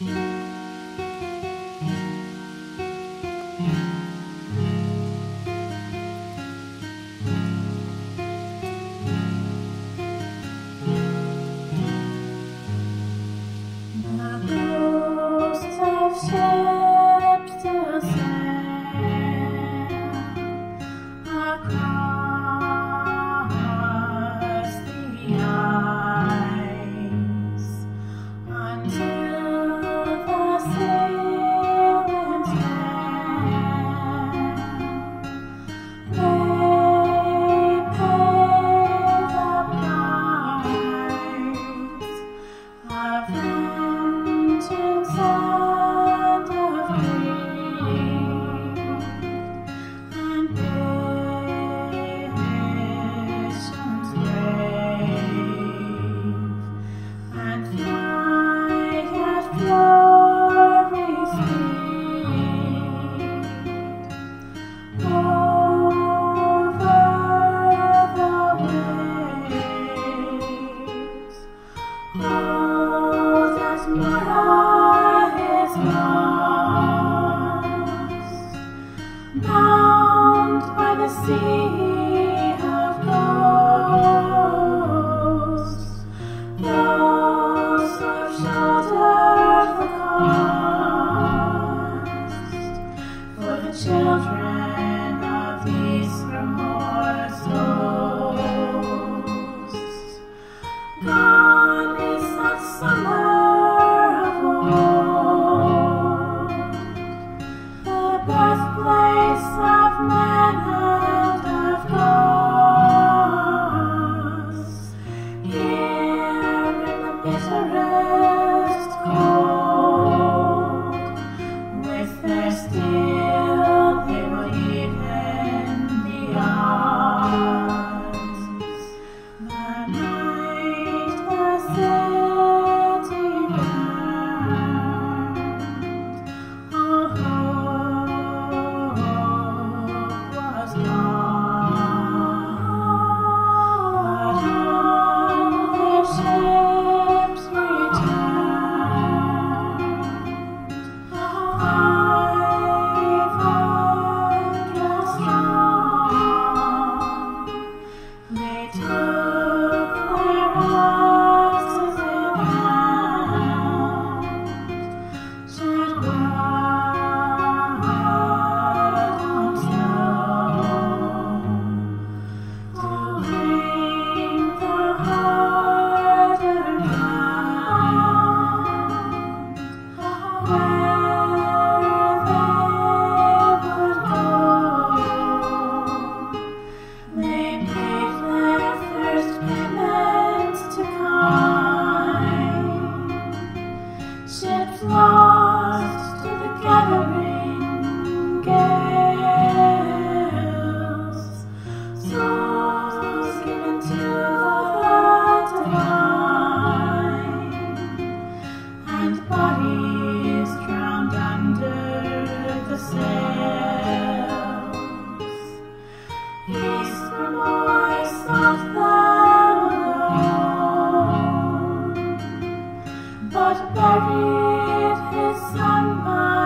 Bound by the sea of ghosts, those who have shouldered the cost for the children of these remorse hosts. Gone is that summer of old, the birthplace of man and of gods. Here in the bitterest cold, with their steel they will even the odds. The night the city burned, all lost to the gathering gales, souls given to the divine, and bodies drowned under the sails. Peace from the voice of them alone, but buried his son.